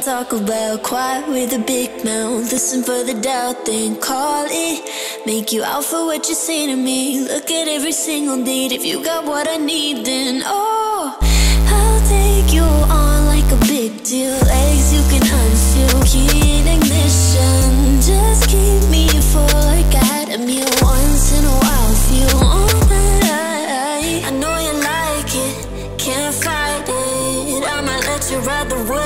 don't talk about. Quiet with a big mouth, listen for the doubt, then call it. Make you out for what you say to me. Look at every single need. If you got what I need, then oh, I'll take you on like a big deal. Legs you can unseal, key in ignition. Just keep me full like I had a meal. Once in a while, feel on that I know you like it, can't fight it. I'ma let you ride the wave.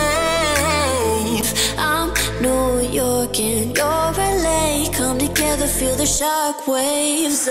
I'm New York and you're LA. Come together, feel the shock waves.